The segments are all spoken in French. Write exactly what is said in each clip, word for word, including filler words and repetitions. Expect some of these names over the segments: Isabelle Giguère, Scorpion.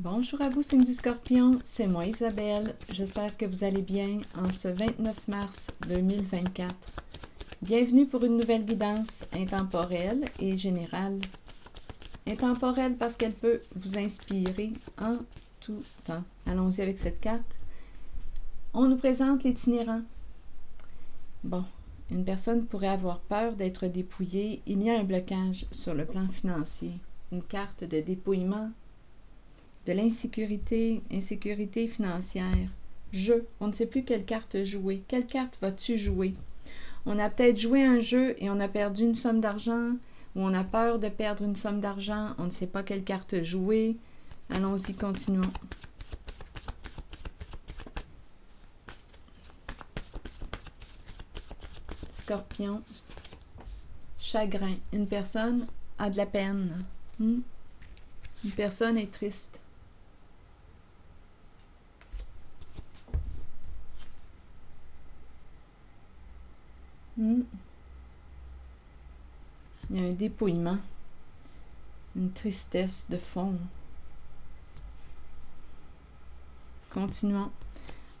Bonjour à vous, signe du Scorpion, c'est moi Isabelle. J'espère que vous allez bien en ce vingt-neuf mars deux mille vingt-quatre. Bienvenue pour une nouvelle guidance intemporelle et générale. Intemporelle parce qu'elle peut vous inspirer en tout temps. Allons-y avec cette carte. On nous présente l'itinérant. Bon, une personne pourrait avoir peur d'être dépouillée. Il y a un blocage sur le plan financier. Une carte de dépouillement, de l'insécurité, insécurité financière. Jeu, on ne sait plus quelle carte jouer. Quelle carte vas-tu jouer? On a peut-être joué un jeu et on a perdu une somme d'argent, ou on a peur de perdre une somme d'argent, on ne sait pas quelle carte jouer. Allons-y, continuons. Scorpion, chagrin. Une personne a de la peine. Hmm? Une personne est triste. Hmm. Il y a un dépouillement, une tristesse de fond. Continuons.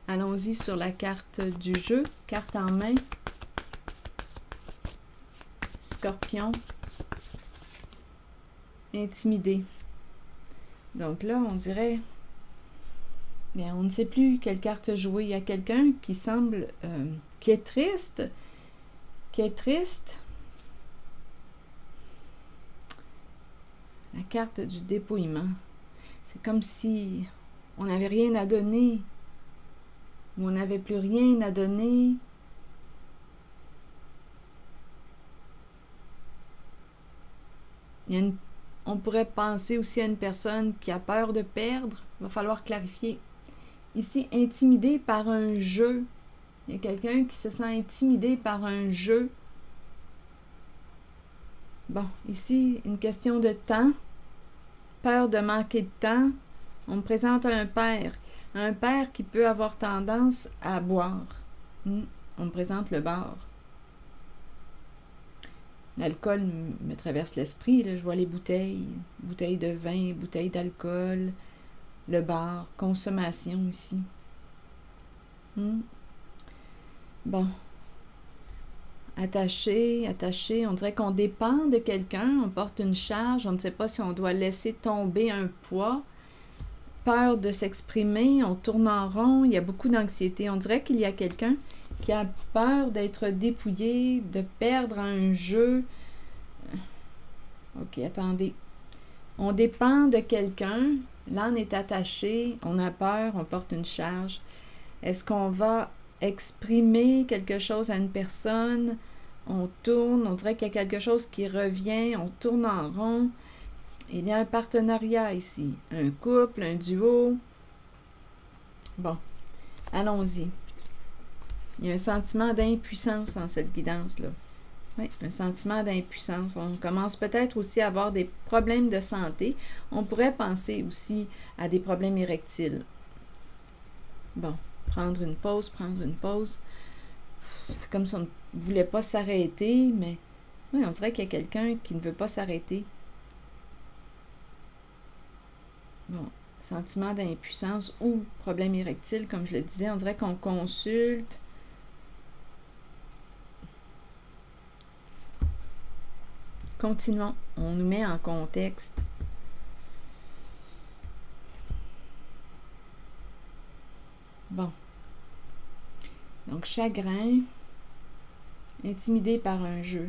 Allons-y sur la carte du jeu, carte en main. Scorpion, intimidé. Donc là, on dirait, bien, on ne sait plus quelle carte jouer. Il y a quelqu'un qui semble, euh, qui est triste, qui est triste. La carte du dépouillement. C'est comme si on n'avait rien à donner. Ou on n'avait plus rien à donner. Il y a une, on pourrait penser aussi à une personne qui a peur de perdre. Il va falloir clarifier. Ici, intimidé par un jeu. Il y a quelqu'un qui se sent intimidé par un jeu. Bon, ici, une question de temps. Peur de manquer de temps. On me présente un père. Un père qui peut avoir tendance à boire. Hum, on me présente le bar. L'alcool me traverse l'esprit. Je vois les bouteilles. Bouteilles de vin, bouteilles d'alcool. Le bar, consommation ici. Hum. Bon, attaché, attaché, on dirait qu'on dépend de quelqu'un, on porte une charge, on ne sait pas si on doit laisser tomber un poids, peur de s'exprimer, on tourne en rond, il y a beaucoup d'anxiété. On dirait qu'il y a quelqu'un qui a peur d'être dépouillé, de perdre un jeu. Ok, attendez. On dépend de quelqu'un, l'âme est attachée, on a peur, on porte une charge. Est-ce qu'on va exprimer quelque chose à une personne, on tourne, on dirait qu'il y a quelque chose qui revient, on tourne en rond. Il y a un partenariat ici, un couple, un duo. Bon, allons-y. Il y a un sentiment d'impuissance dans cette guidance-là. Oui, un sentiment d'impuissance. On commence peut-être aussi à avoir des problèmes de santé. On pourrait penser aussi à des problèmes érectiles. Bon. Prendre une pause, prendre une pause. C'est comme si on ne voulait pas s'arrêter, mais oui, on dirait qu'il y a quelqu'un qui ne veut pas s'arrêter. Bon, sentiment d'impuissance ou problème érectile, comme je le disais, on dirait qu'on consulte. Continuons, on nous met en contexte. Bon, donc chagrin, intimidé par un jeu.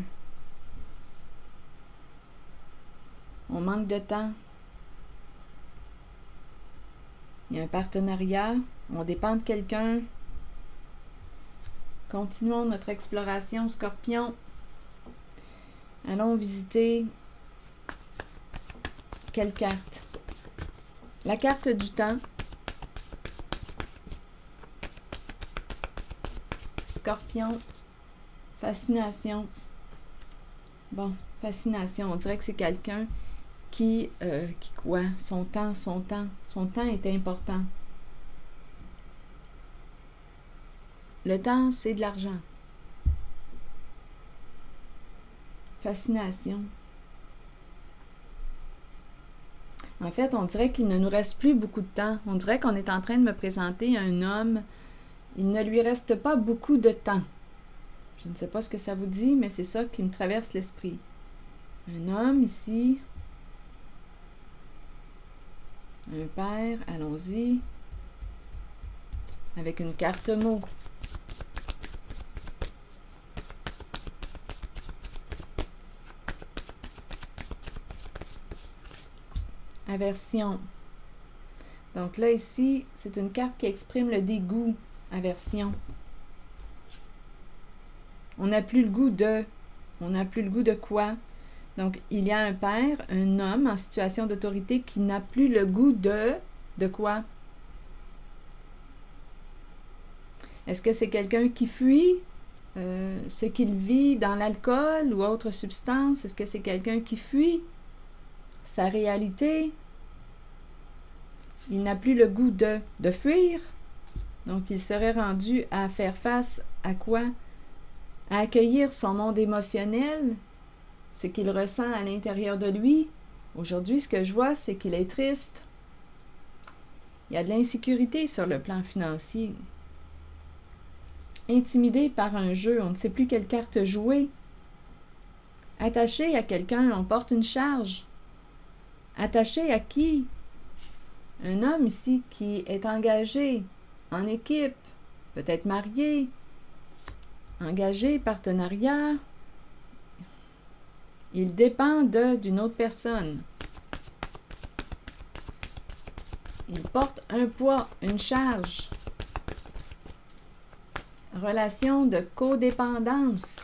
On manque de temps. Il y a un partenariat, on dépend de quelqu'un. Continuons notre exploration, Scorpion. Allons visiter quelle carte? La carte du temps. Scorpion, fascination. Bon, fascination, on dirait que c'est quelqu'un qui, euh, qui quoi? Son temps, son temps, son temps est important. Le temps, c'est de l'argent. Fascination. En fait, on dirait qu'il ne nous reste plus beaucoup de temps. On dirait qu'on est en train de me présenter un homme. Il ne lui reste pas beaucoup de temps. Je ne sais pas ce que ça vous dit, mais c'est ça qui me traverse l'esprit. Un homme ici. Un père, allons-y. Avec une carte mot. Aversion. Donc là, ici, c'est une carte qui exprime le dégoût. Aversion. On n'a plus le goût de. On n'a plus le goût de quoi? Donc, il y a un père, un homme en situation d'autorité qui n'a plus le goût de... De quoi? Est-ce que c'est quelqu'un qui fuit euh, ce qu'il vit dans l'alcool ou autre substance? Est-ce que c'est quelqu'un qui fuit sa réalité? Il n'a plus le goût de, de fuir. Donc, il serait rendu à faire face à quoi? À accueillir son monde émotionnel, ce qu'il ressent à l'intérieur de lui. Aujourd'hui, ce que je vois, c'est qu'il est triste. Il y a de l'insécurité sur le plan financier. Intimidé par un jeu, on ne sait plus quelle carte jouer. Attaché à quelqu'un, on porte une charge. Attaché à qui? Un homme ici qui est engagé, en équipe, peut-être marié, engagé, partenariat. Il dépend de d'une autre personne. Il porte un poids, une charge. Relation de codépendance.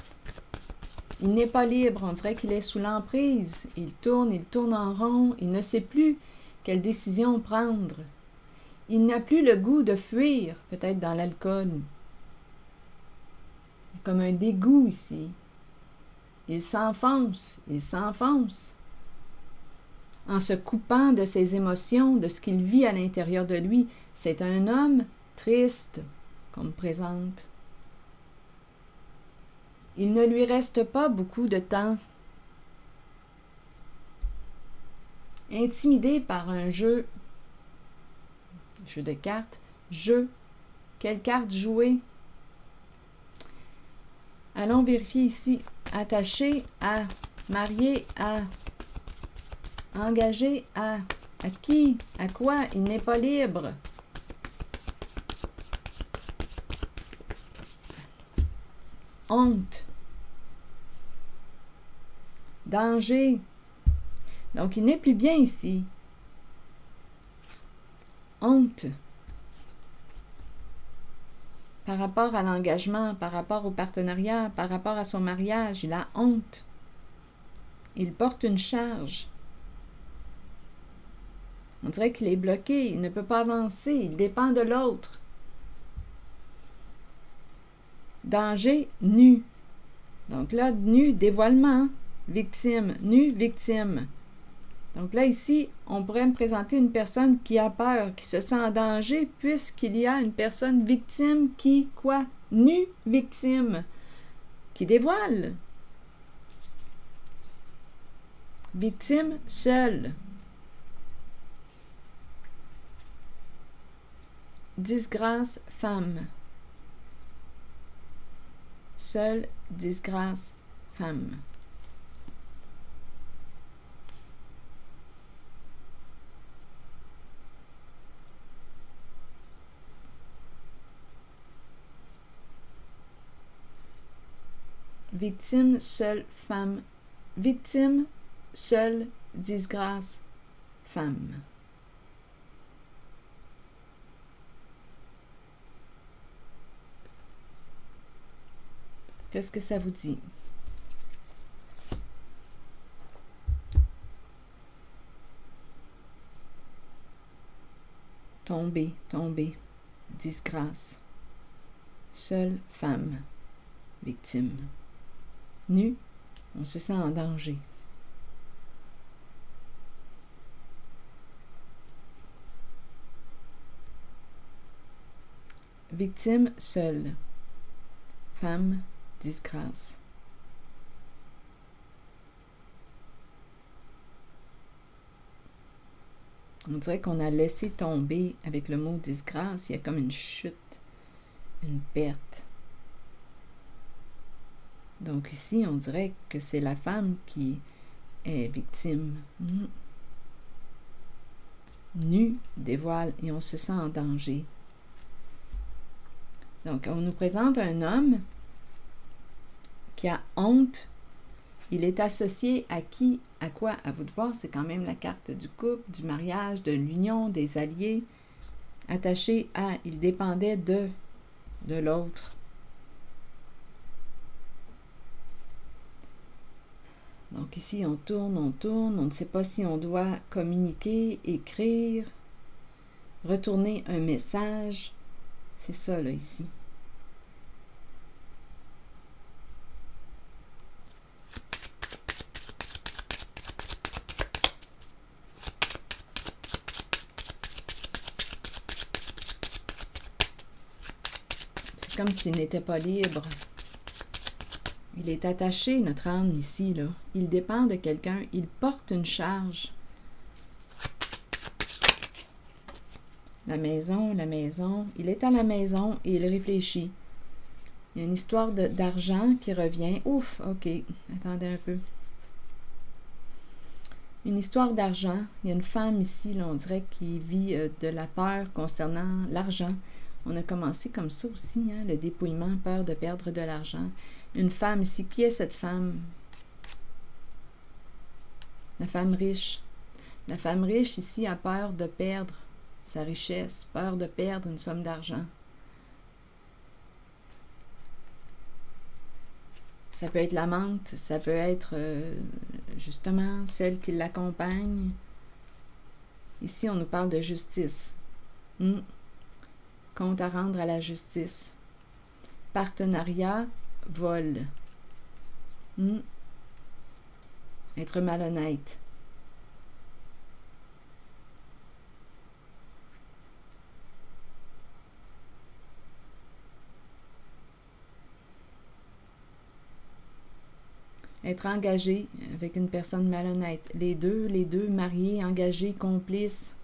Il n'est pas libre, on dirait qu'il est sous l'emprise. Il tourne, il tourne en rond, il ne sait plus quelle décision prendre. Il n'a plus le goût de fuir, peut-être dans l'alcool. Comme un dégoût ici. Il s'enfonce, il s'enfonce, en se coupant de ses émotions, de ce qu'il vit à l'intérieur de lui. C'est un homme triste qu'on me présente. Il ne lui reste pas beaucoup de temps. Intimidé par un jeu, jeu de cartes, jeu, quelle carte jouer? Allons vérifier ici. Attaché à, marié à, engagé à, à qui, à quoi, il n'est pas libre. Honte. Danger. Donc, il n'est plus bien ici. Honte. Par rapport à l'engagement, par rapport au partenariat, par rapport à son mariage, il a honte. Il porte une charge. On dirait qu'il est bloqué, il ne peut pas avancer, il dépend de l'autre. Danger, nu. Donc là, nu, dévoilement, victime, nu, victime. Donc là, ici, on pourrait me présenter une personne qui a peur, qui se sent en danger, puisqu'il y a une personne victime qui, quoi? Nue victime, qui dévoile. Victime seule. Disgrâce, femme. Seule, disgrâce, femme. Victime, seule, femme. Victime, seule, disgrâce, femme. Qu'est-ce que ça vous dit? Tomber, tomber, disgrâce. Seule, femme, victime. Nu, on se sent en danger. Victime seule. Femme, disgrâce. On dirait qu'on a laissé tomber avec le mot disgrâce. Il y a comme une chute, une perte. Donc ici, on dirait que c'est la femme qui est victime. Mmh. Nue, dévoile et on se sent en danger. Donc, on nous présente un homme qui a honte. Il est associé à qui, à quoi? À vous de voir, c'est quand même la carte du couple, du mariage, de l'union, des alliés. Attaché à, il dépendait de, de l'autre. Donc ici, on tourne, on tourne, on ne sait pas si on doit communiquer, écrire, retourner un message. C'est ça, là, ici. C'est comme s'il n'était pas libre. Il est attaché, notre âme, ici, là. Il dépend de quelqu'un. Il porte une charge. La maison, la maison. Il est à la maison et il réfléchit. Il y a une histoire d'argent qui revient. Ouf, OK. Attendez un peu. Une histoire d'argent. Il y a une femme ici, là, on dirait, qui vit euh, de la peur concernant l'argent. On a commencé comme ça aussi, hein, le dépouillement, peur de perdre de l'argent. Une femme ici. Qui est cette femme? La femme riche. La femme riche ici a peur de perdre sa richesse, peur de perdre une somme d'argent. Ça peut être l'amante, ça peut être euh, justement celle qui l'accompagne. Ici, on nous parle de justice. Hmm. Compte à rendre à la justice. Partenariat, vol. Hmm. Être malhonnête. Être engagé avec une personne malhonnête. Les deux, les deux, mariés, engagés, complices,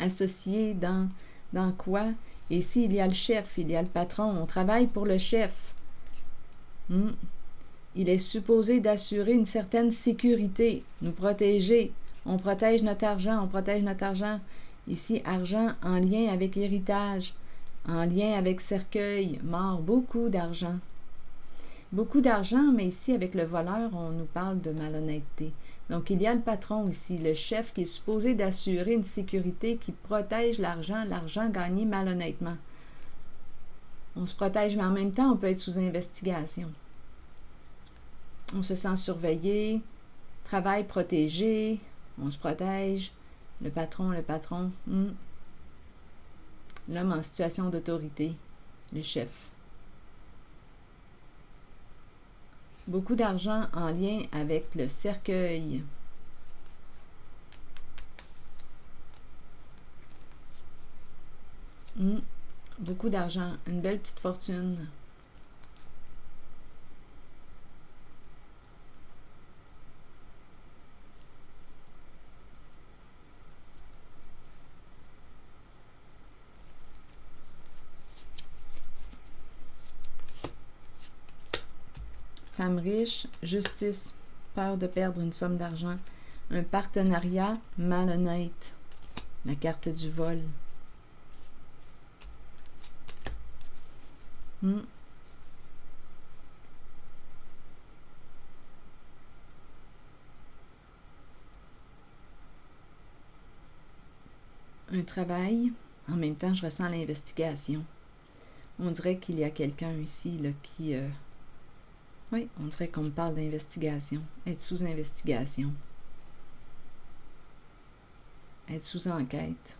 associés dans, dans quoi? Et ici, il y a le chef, il y a le patron. On travaille pour le chef. Hmm. Il est supposé d'assurer une certaine sécurité, nous protéger. On protège notre argent, on protège notre argent. Ici, argent en lien avec héritage, en lien avec cercueil, mort, beaucoup d'argent. Beaucoup d'argent, mais ici, avec le voleur, on nous parle de malhonnêteté. Donc, il y a le patron ici, le chef qui est supposé d'assurer une sécurité qui protège l'argent, l'argent gagné malhonnêtement. On se protège, mais en même temps, on peut être sous investigation. On se sent surveillé, travail protégé, on se protège, le patron, le patron, hmm. L'homme en situation d'autorité, le chef. Beaucoup d'argent en lien avec le cercueil. Mmh. Beaucoup d'argent. Une belle petite fortune. Femme riche, justice, peur de perdre une somme d'argent, un partenariat malhonnête, la carte du vol. Hmm. Un travail, en même temps je ressens l'investigation. On dirait qu'il y a quelqu'un ici là, qui... Euh, Oui, on dirait qu'on me parle d'investigation. Être sous investigation. Être sous enquête.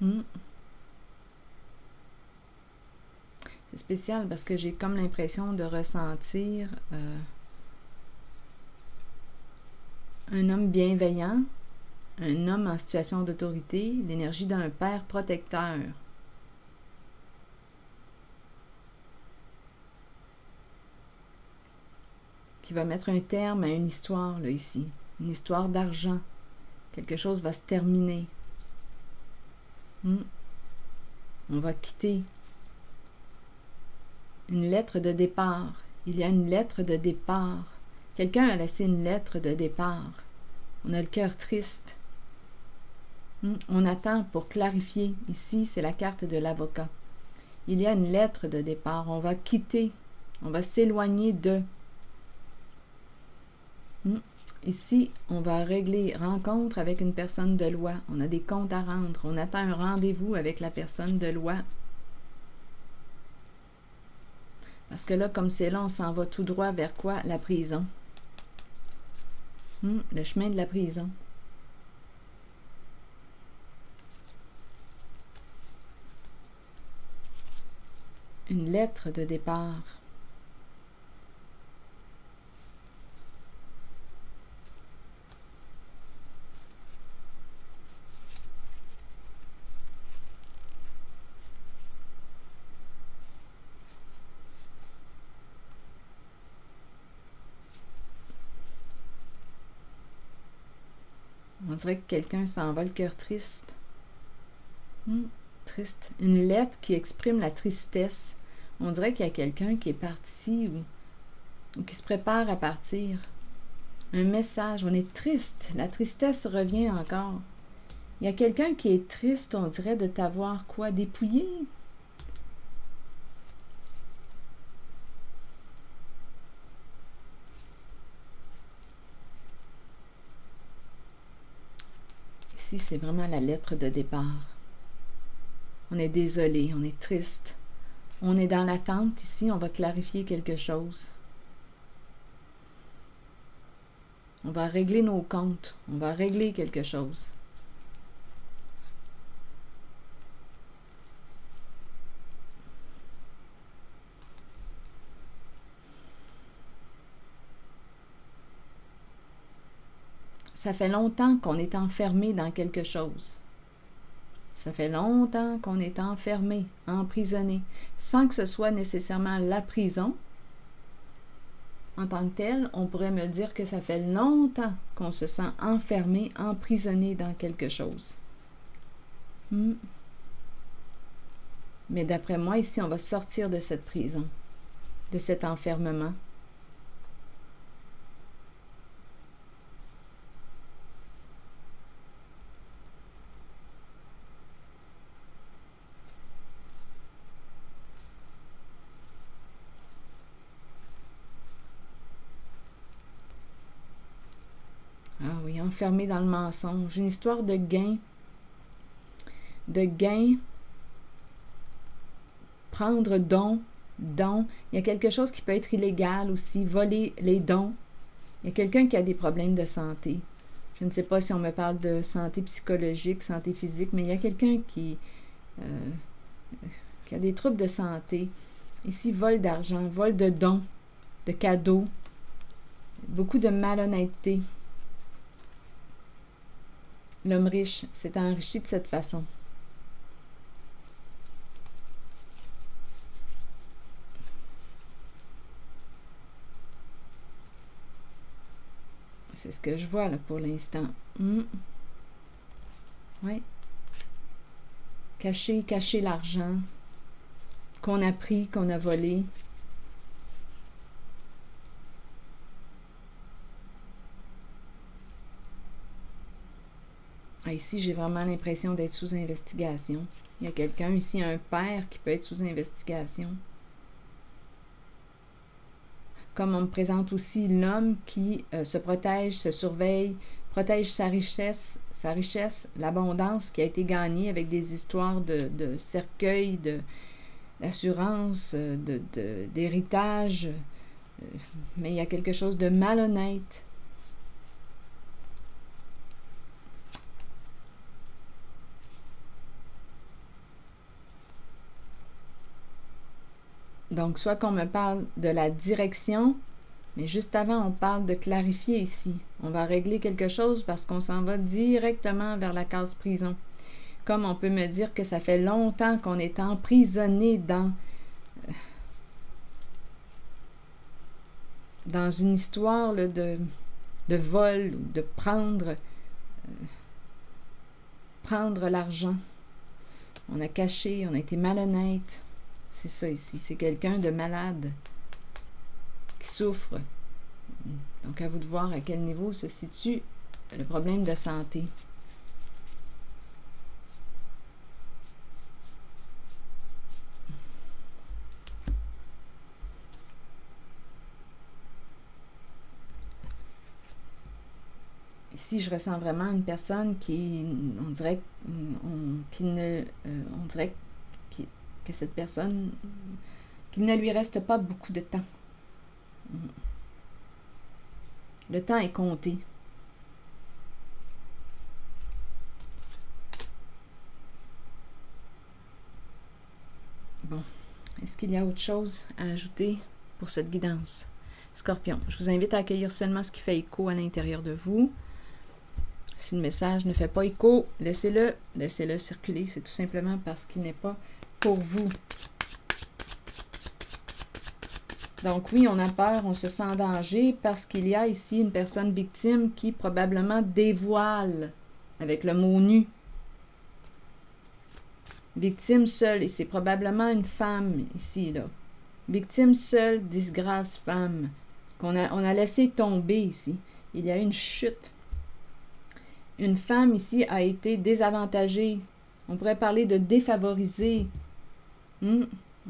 Hmm. Spécial parce que j'ai comme l'impression de ressentir euh, un homme bienveillant un homme en situation d'autorité, l'énergie d'un père protecteur. Qui va mettre un terme à une histoire, là, ici. Une histoire d'argent. Quelque chose va se terminer. Hmm. On va quitter. Une lettre de départ. Il y a une lettre de départ. Quelqu'un a laissé une lettre de départ. On a le cœur triste. Hmm. On attend pour clarifier. Ici, c'est la carte de l'avocat. Il y a une lettre de départ. On va quitter. On va s'éloigner de... Hmm. Ici, on va régler rencontre avec une personne de loi. On a des comptes à rendre. On attend un rendez-vous avec la personne de loi. Parce que là, comme c'est là, on s'en va tout droit vers quoi? La prison. Hmm, le chemin de la prison. Une lettre de départ. On dirait que quelqu'un s'en va, le cœur triste. Hmm, triste. Une lettre qui exprime la tristesse. On dirait qu'il y a quelqu'un qui est parti ou, ou qui se prépare à partir. Un message. On est triste. La tristesse revient encore. Il y a quelqu'un qui est triste, on dirait, de t'avoir quoi? Dépouillé? Ici, c'est vraiment la lettre de départ. On est désolé, on est triste. On est dans l'attente. Ici, on va clarifier quelque chose. On va régler nos comptes. On va régler quelque chose. Ça fait longtemps qu'on est enfermé dans quelque chose. Ça fait longtemps qu'on est enfermé, emprisonné, sans que ce soit nécessairement la prison. En tant que tel, on pourrait me dire que ça fait longtemps qu'on se sent enfermé, emprisonné dans quelque chose. Hmm. Mais d'après moi, ici, on va sortir de cette prison, de cet enfermement. Enfermé dans le mensonge, une histoire de gain, de gain, prendre don, don, il y a quelque chose qui peut être illégal aussi, voler les dons, il y a quelqu'un qui a des problèmes de santé, je ne sais pas si on me parle de santé psychologique, santé physique, mais il y a quelqu'un qui, euh, qui a des troubles de santé, ici vol d'argent, vol de dons, de cadeaux, beaucoup de malhonnêteté. L'homme riche s'est enrichi de cette façon. C'est ce que je vois là pour l'instant. Mmh. Oui. Cacher, cacher l'argent qu'on a pris, qu'on a volé. Ah, ici, j'ai vraiment l'impression d'être sous investigation. Il y a quelqu'un ici, un père qui peut être sous investigation. Comme on me présente aussi l'homme qui euh, se protège, se surveille, protège sa richesse, sa richesse, l'abondance qui a été gagnée avec des histoires de, de cercueil, d'assurance, de, de, d'héritage. Mais il y a quelque chose de malhonnête. Donc, soit qu'on me parle de la direction, Mais juste avant, on parle de clarifier ici. On va régler quelque chose parce qu'on s'en va directement vers la case prison. Comme on peut me dire que ça fait longtemps qu'on est emprisonné dans... dans une histoire là, de, de vol ou de prendre, euh, prendre l'argent. On a caché, on a été malhonnête. C'est ça ici, c'est quelqu'un de malade qui souffre. Donc, à vous de voir à quel niveau se situe le problème de santé. Ici, je ressens vraiment une personne qui, on dirait, on, qui ne, euh, on dirait qui, que cette personne, qu'il ne lui reste pas beaucoup de temps. Le temps est compté. Bon, est-ce qu'il y a autre chose à ajouter pour cette guidance? Scorpion, je vous invite à accueillir seulement ce qui fait écho à l'intérieur de vous. Si le message ne fait pas écho, laissez-le, laissez-le circuler. C'est tout simplement parce qu'il n'est pas pour vous. Donc oui, on a peur, on se sent en danger parce qu'il y a ici une personne victime qui probablement dévoile avec le mot nu. Victime seule, et c'est probablement une femme ici, là. Victime seule, disgrâce femme, qu'on a, on a laissé tomber ici. Il y a eu une chute. Une femme ici a été désavantagée. On pourrait parler de défavorisée. Hmm?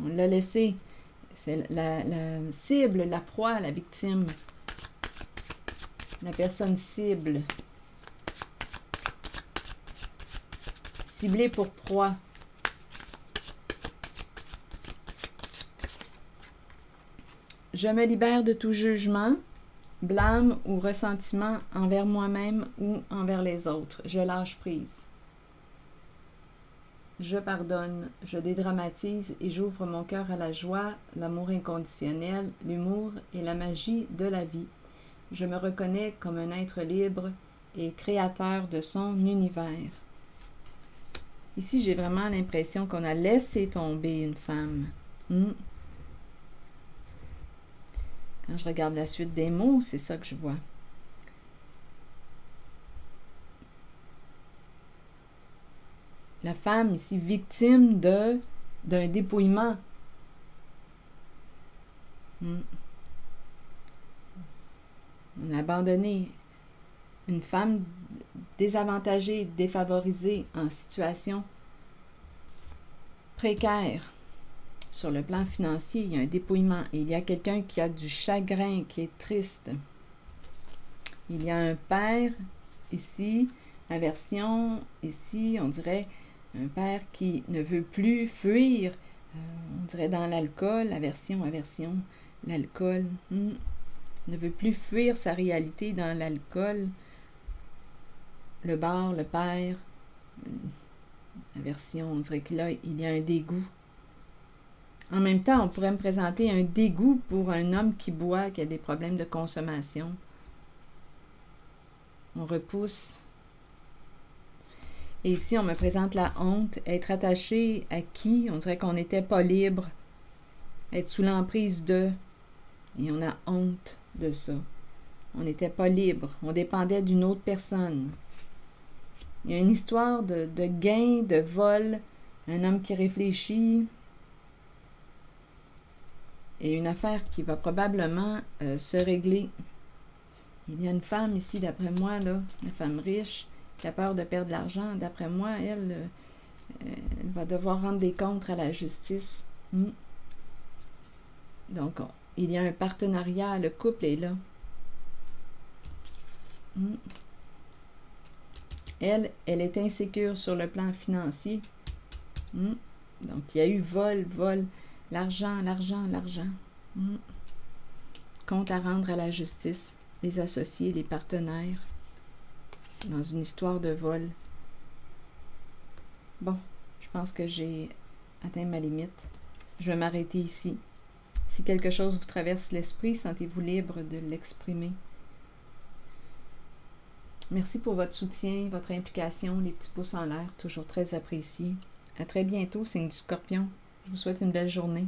On l'a laissée. C'est la, la cible, la proie, la victime. La personne cible. Ciblée pour proie. Je me libère de tout jugement, blâme ou ressentiment envers moi-même ou envers les autres. Je lâche prise. Je pardonne, je dédramatise et j'ouvre mon cœur à la joie, l'amour inconditionnel, l'humour et la magie de la vie. Je me reconnais comme un être libre et créateur de son univers. Ici, j'ai vraiment l'impression qu'on a laissé tomber une femme. Hmm. Quand je regarde la suite des mots, c'est ça que je vois. La femme ici, victime de d'un dépouillement. Hmm. On a abandonné. Une femme désavantagée, défavorisée, en situation précaire. Sur le plan financier, il y a un dépouillement. Et il y a quelqu'un qui a du chagrin, qui est triste. Il y a un père ici, aversion ici, on dirait... Un père qui ne veut plus fuir, euh, on dirait dans l'alcool, aversion, aversion, l'alcool. Hmm. Ne veut plus fuir sa réalité dans l'alcool. Le bar, le père, hmm. Aversion, on dirait que là, il y a un dégoût. En même temps, on pourrait me présenter un dégoût pour un homme qui boit, qui a des problèmes de consommation. On repousse. Et ici, on me présente la honte, être attaché à qui? On dirait qu'on n'était pas libre, être sous l'emprise de, et on a honte de ça. On n'était pas libre, on dépendait d'une autre personne. Il y a une histoire de, de gain, de vol, un homme qui réfléchit, et une affaire qui va probablement euh, se régler. Il y a une femme ici, d'après moi, là, une femme riche, qui a peur de perdre de l'argent. D'après moi, elle, elle va devoir rendre des comptes à la justice. Mm. Donc, on, il y a un partenariat, le couple est là. Mm. Elle, elle est insécure sur le plan financier. Mm. Donc, il y a eu vol, vol, l'argent, l'argent, l'argent. Mm. Compte à rendre à la justice, les associés, les partenaires. Dans une histoire de vol. Bon, je pense que j'ai atteint ma limite. Je vais m'arrêter ici. Si quelque chose vous traverse l'esprit, sentez-vous libre de l'exprimer. Merci pour votre soutien, votre implication, les petits pouces en l'air, toujours très appréciés. À très bientôt, signe du Scorpion. Je vous souhaite une belle journée.